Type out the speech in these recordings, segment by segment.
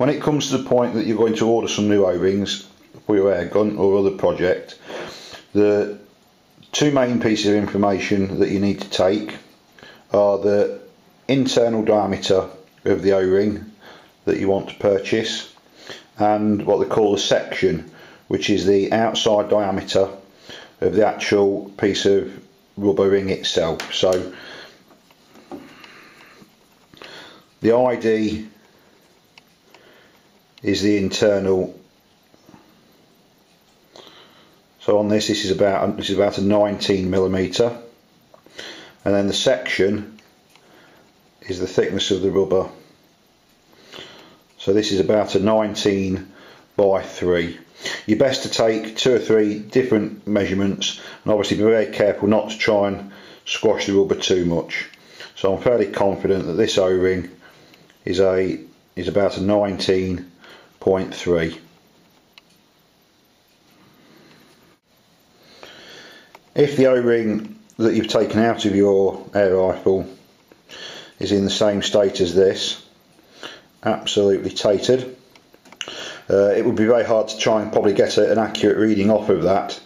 When it comes to the point that you're going to order some new O-rings for your air gun or other project, the two main pieces of information that you need to take are the internal diameter of the O-ring that you want to purchase and what they call the section, which is the outside diameter of the actual piece of rubber ring itself. So the ID is the internal. So on this is about a 19mm, and then the section is the thickness of the rubber. So this is about a 19 by 3. You're best to take 2 or 3 different measurements, and obviously be very careful not to try and squash the rubber too much. So I'm fairly confident that this O-ring is about a 19.3. If the O-ring that you've taken out of your air rifle is in the same state as this, absolutely tapered, it would be very hard to try and probably get an accurate reading off of that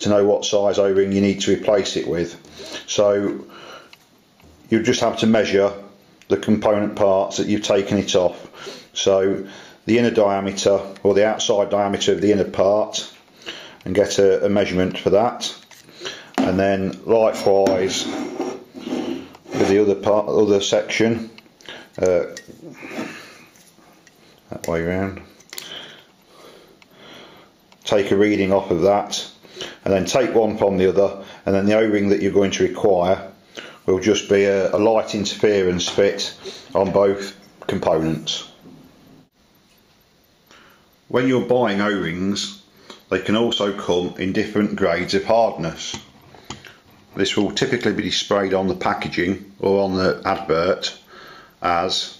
to know what size O-ring you need to replace it with. So you just have to measure the component parts that you've taken it off. So the inner diameter or the outside diameter of the inner part, and get a measurement for that. And then likewise with the other part, other section, that way round. Take a reading off of that, and then take one from the other, and then the O-ring that you're going to require will just be a light interference fit on both components. When you're buying O-rings, they can also come in different grades of hardness. This will typically be displayed on the packaging or on the advert as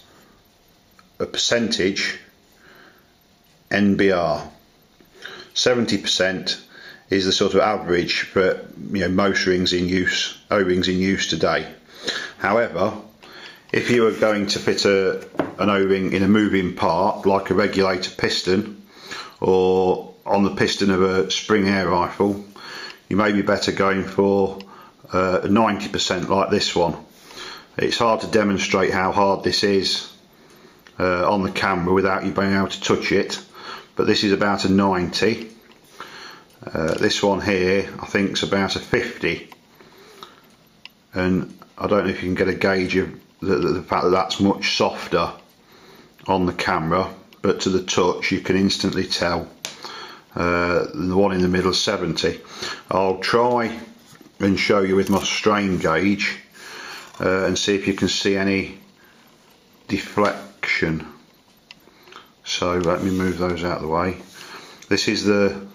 a percentage NBR. 70% is the sort of average for most rings in use, O-rings in use today. However, if you are going to fit an O-ring in a moving part like a regulator piston or on the piston of a spring air rifle, you may be better going for 90% like this one. It's hard to demonstrate how hard this is on the camera without you being able to touch it, but this is about a 90. This one here I think is about a 50, and I don't know if you can get a gauge of the fact that that's much softer on the camera, but to the touch you can instantly tell. The one in the middle is 70. I'll try and show you with my strain gauge and see if you can see any deflection. So let me move those out of the way. This is the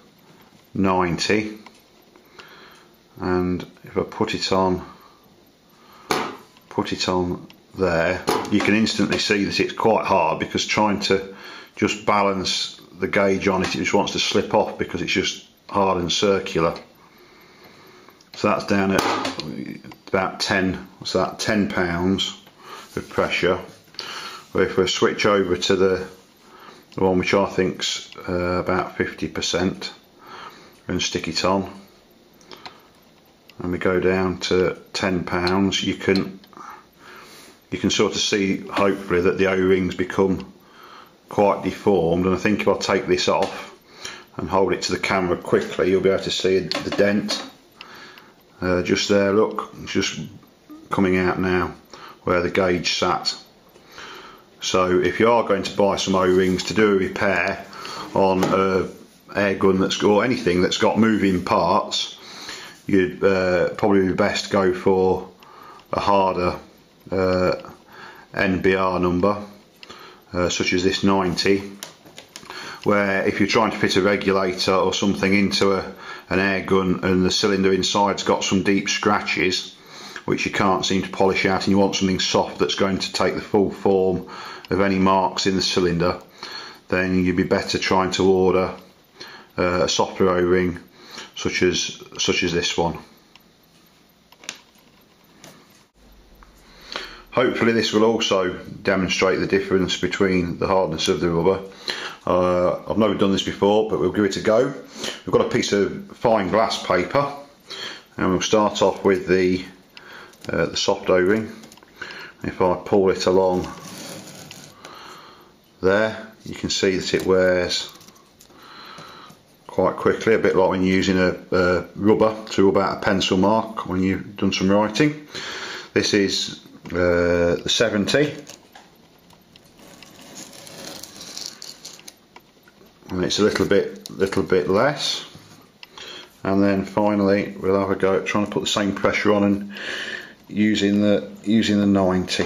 90, and if I put it on there, you can instantly see that it's quite hard, because trying to just balance the gauge on it, it just wants to slip off because it's just hard and circular. So that's down at about 10, what's that, 10 pounds of pressure. But if we switch over to the one which I think's about 50%, and stick it on, and we go down to 10 pounds, you can sort of see hopefully that the O-rings become quite deformed. And I think if I take this off and hold it to the camera quickly, you'll be able to see the dent just there. Look, it's just coming out now where the gauge sat. So if you are going to buy some O-rings to do a repair on a air gun that's or anything that's got moving parts, you'd probably be best go for a harder NBR number, such as this 90, where if you're trying to fit a regulator or something into an air gun and the cylinder inside's got some deep scratches which you can't seem to polish out, and you want something soft that's going to take the full form of any marks in the cylinder, then you'd be better trying to order a softer O-ring such as this one. Hopefully this will also demonstrate the difference between the hardness of the rubber. I've never done this before, but we'll give it a go. We've got a piece of fine glass paper, and we'll start off with the soft O-ring. If I pull it along there, you can see that it wears quite quickly, a bit like when you're using a rubber to rub out a pencil mark when you've done some writing. This is the 70, and it's a little bit less. And then finally, we'll have a go at trying to put the same pressure on and using the 90.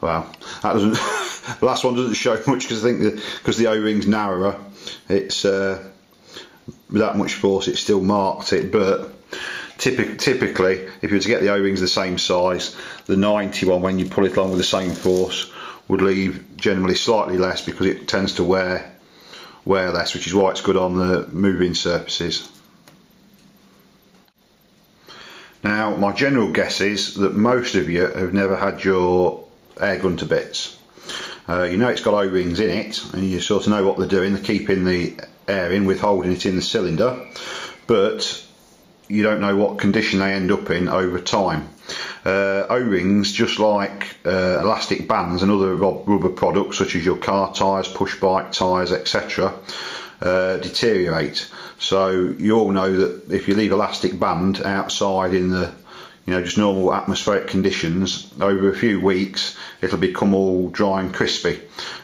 Wow, that doesn't. The last one doesn't show much because I think because the O-ring's narrower, it's with that much force, it's still marked it, but. Typically, if you were to get the O-rings the same size, the 91, when you pull it along with the same force, would leave generally slightly less because it tends to wear less, which is why it's good on the moving surfaces. Now, my general guess is that most of you have never had your air gun to bits. You know it's got O-rings in it, and you sort of know what they're doing. They're keeping the air in, withholding it in the cylinder, but you don't know what condition they end up in over time. O-rings, just like elastic bands and other rubber products such as your car tyres, push bike tyres, etc., deteriorate. So you all know that if you leave elastic band outside in the, you know, just normal atmospheric conditions, over a few weeks it'll become all dry and crispy,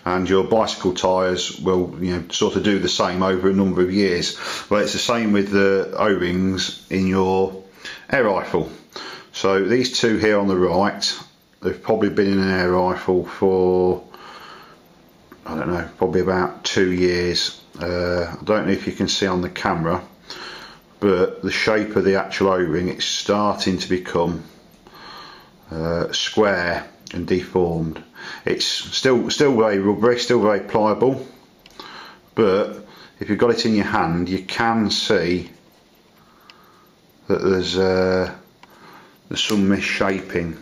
and your bicycle tyres will, you know, sort of do the same over a number of years. Well, it's the same with the O-rings in your air rifle. So these two here on the right, they've probably been in an air rifle for, I don't know, probably about 2 years. I don't know if you can see on the camera, but the shape of the actual O-ring, it's starting to become square and deformed. It's still very rubbery, still very pliable, but if you've got it in your hand, you can see that there's some misshaping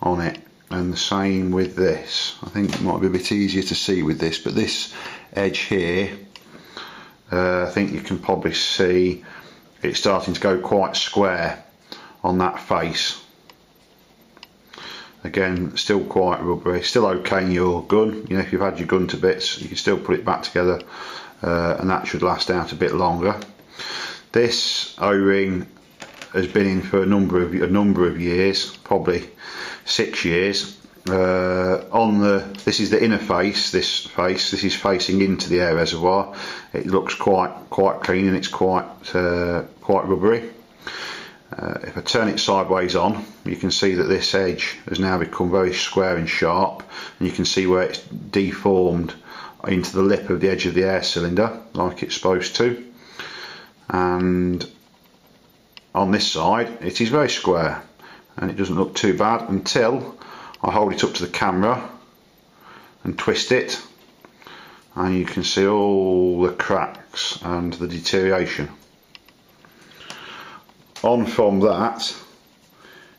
on it, and the same with this. I think it might be a bit easier to see with this, but this edge here, I think you can probably see it's starting to go quite square on that face. Again, still quite rubbery, still okay in your gun. You know, if you've had your gun to bits, you can still put it back together, and that should last out a bit longer. This O-ring has been in for a number of years, probably 6 years. This is the inner face. This is facing into the air reservoir. It looks quite clean, and it's quite rubbery. If I turn it sideways on, you can see that this edge has now become very square and sharp, and you can see where it's deformed into the lip of the edge of the air cylinder, like it's supposed to. And on this side, it is very square, and it doesn't look too bad until I hold it up to the camera and twist it, and you can see all the cracks and the deterioration. On from that,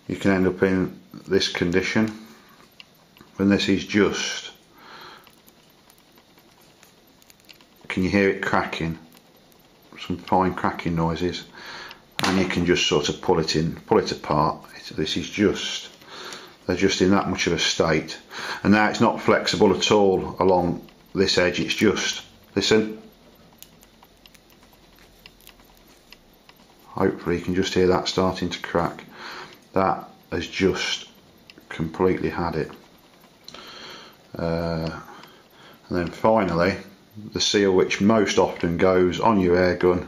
you can end up in this condition, and this is just, can you hear it cracking? Some fine cracking noises, and you can just sort of pull it apart. This is just, they're just in that much of a state, and now it's not flexible at all along this edge. It's just, listen, hopefully you can just hear that starting to crack. That has just completely had it. And then finally, the seal which most often goes on your air gun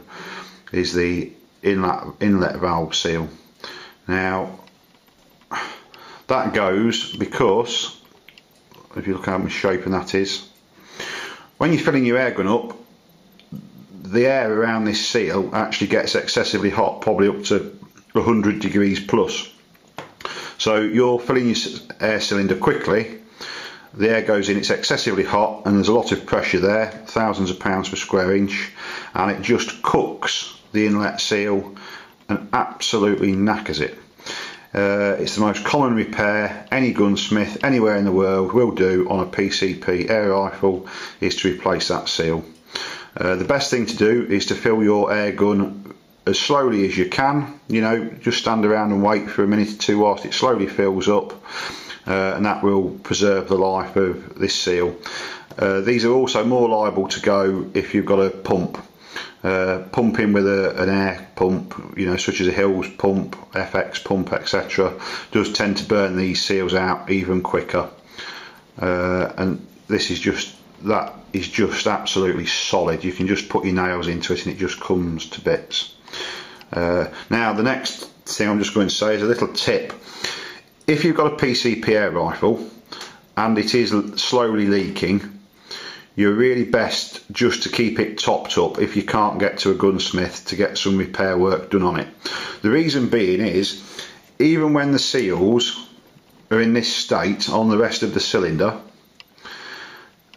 is the inlet valve seal. Now that goes because, if you look how much shaping that is, when you're filling your air gun up, the air around this seal actually gets excessively hot, probably up to 100 degrees plus. So you're filling your air cylinder quickly, the air goes in, it's excessively hot, and there's a lot of pressure there, thousands of pounds per square inch, and it just cooks the inlet seal and absolutely knackers it. It's the most common repair any gunsmith anywhere in the world will do on a PCP air rifle, is to replace that seal. The best thing to do is to fill your air gun as slowly as you can. You know, just stand around and wait for a minute or two whilst it slowly fills up, and that will preserve the life of this seal. These are also more liable to go if you've got a pump. Pumping with an air pump, you know, such as a Hills pump, FX pump, etc., does tend to burn these seals out even quicker. And this is just, that is just absolutely solid. You can just put your nails into it and it just comes to bits. Now the next thing I'm just going to say is a little tip. If you've got a PCP air rifle and it is slowly leaking, you're really best just to keep it topped up if you can't get to a gunsmith to get some repair work done on it. The reason being is, even when the seals are in this state on the rest of the cylinder,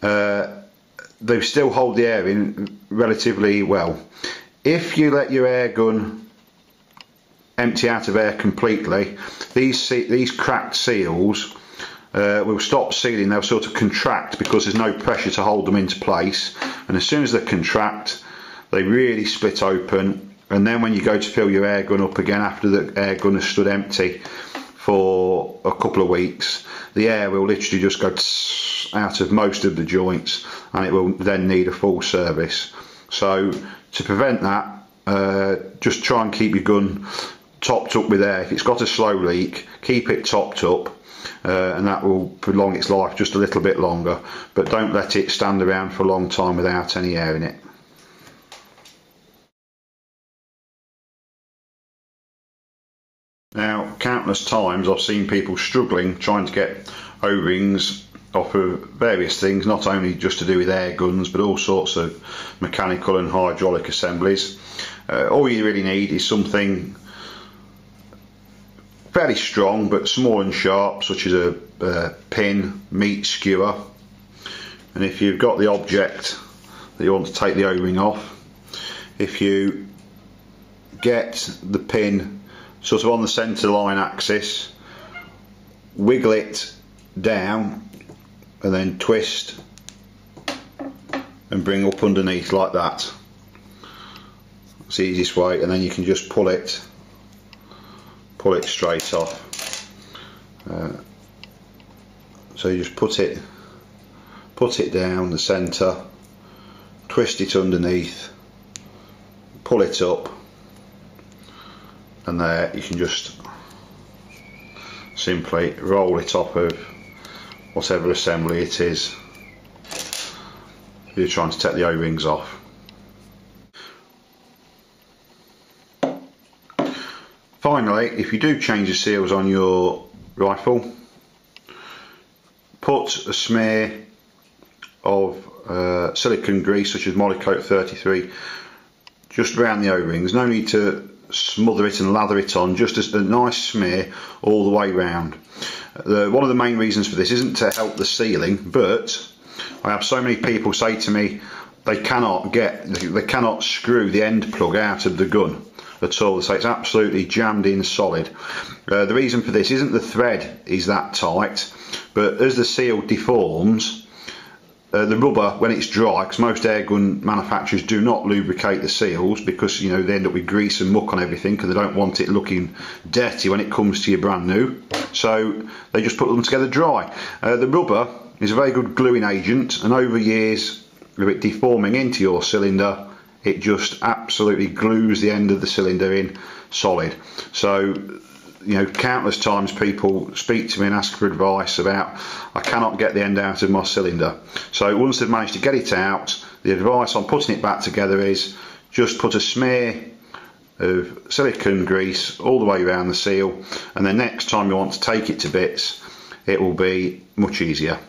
they still hold the air in relatively well. If you let your air gun empty out of air completely, these cracked seals will stop sealing. They'll sort of contract because there's no pressure to hold them into place, and as soon as they contract they really split open, and then when you go to fill your air gun up again after the air gun has stood empty for a couple of weeks, the air will literally just go out of most of the joints, and it will then need a full service. So to prevent that, just try and keep your gun topped up with air. If it's got a slow leak, keep it topped up, and that will prolong its life just a little bit longer, but don't let it stand around for a long time without any air in it. Now, countless times I've seen people struggling trying to get O-rings off of various things, not only just to do with air guns but all sorts of mechanical and hydraulic assemblies. All you really need is something fairly strong but small and sharp, such as a pin, meat skewer, and if you've got the object that you want to take the O-ring off, if you get the pin sort of on the centre line axis, wiggle it down and then twist and bring up underneath like that. It's the easiest way, and then you can just pull it straight off. So you just put it down the centre, twist it underneath, pull it up, and there you can just simply roll it off of whatever assembly it is you're trying to take the O-rings off. Finally, if you do change the seals on your rifle, put a smear of silicone grease, such as Molycote 33, just round the O-rings. No need to smother it and lather it on, just as a nice smear all the way round. One of the main reasons for this isn't to help the sealing, but I have so many people say to me they cannot screw the end plug out of the gun at all, so it's absolutely jammed in solid. The reason for this isn't the thread is that tight, but as the seal deforms, the rubber, when it's dry, because most air gun manufacturers do not lubricate the seals because, you know, they end up with grease and muck on everything because they don't want it looking dirty when it comes to your brand new, so they just put them together dry. The rubber is a very good gluing agent, and over years of it deforming into your cylinder, it just absolutely glues the end of the cylinder in solid. So, you know, countless times people speak to me and ask for advice about, I cannot get the end out of my cylinder. So once they've managed to get it out, the advice on putting it back together is just put a smear of silicone grease all the way around the seal, and the next time you want to take it to bits, it will be much easier.